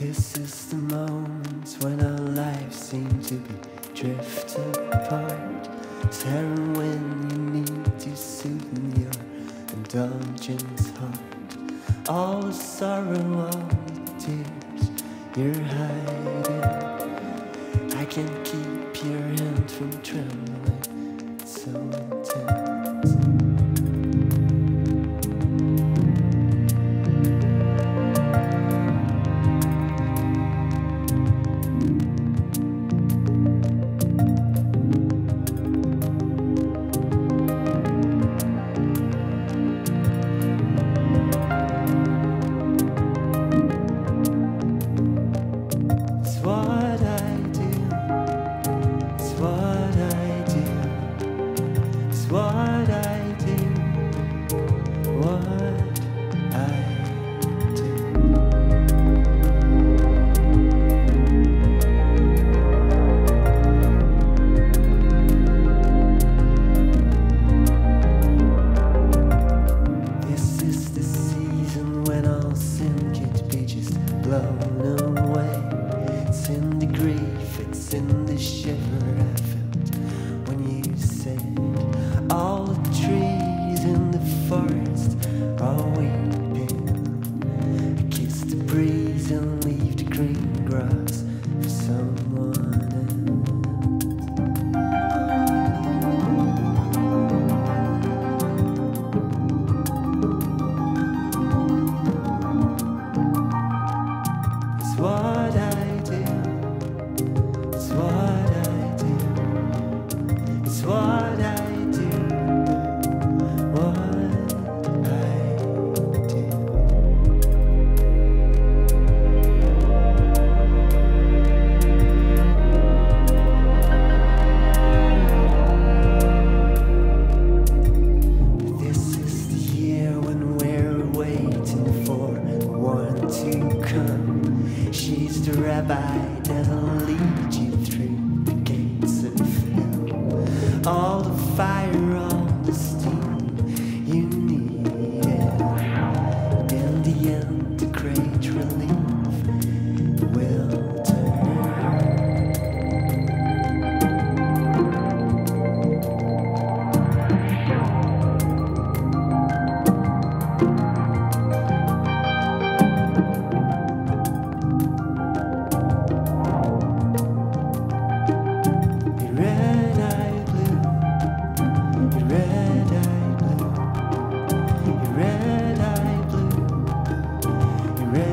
This is the moment when our lives seem to be drifting apart. Staring when you need to soothe your indulgent heart. All the sorrow, all the tears you're hiding. I can't keep your hand from trembling, it's so intense. Blown away, it's in the grief, it's in the shiver I felt when you said all the trees in the forest are weeping. I kiss the breeze and leave the green grass for someone else. She's the rabbi that'll lead you through the gates of hell. All the fire, all the steam you need. In the end, the great relief will red.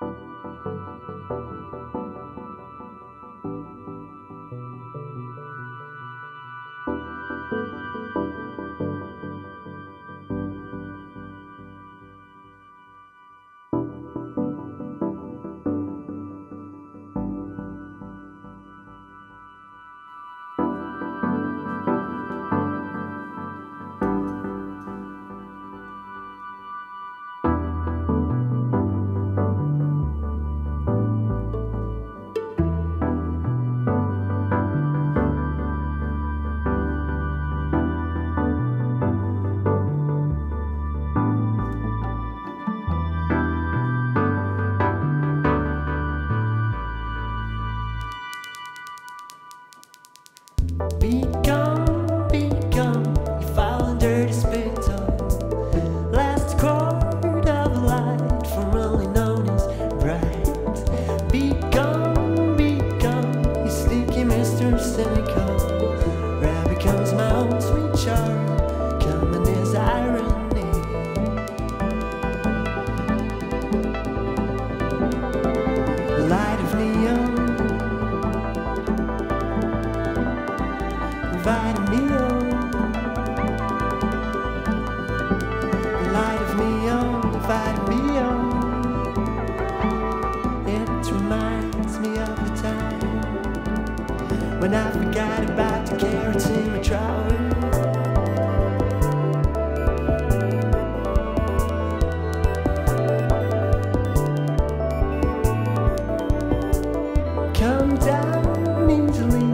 When I forgot about the carrots in my trousers. Come down easily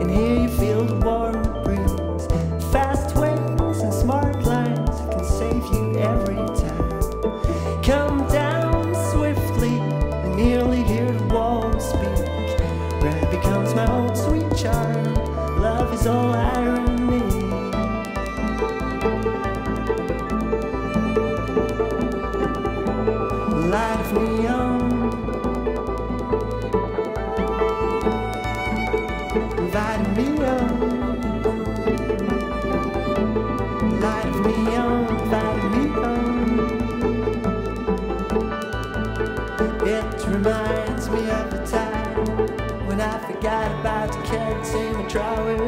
and here you feel the warm breeze. Fast ways and smart lines can save you every time. Come down swiftly and nearly hear the walls speak. Bread becomes my own sweet charm. Love is all irony. Light of neon, inviting me on. Light of neon, inviting me on. It reminds me of a time when I forgot about the carrots in my drawers.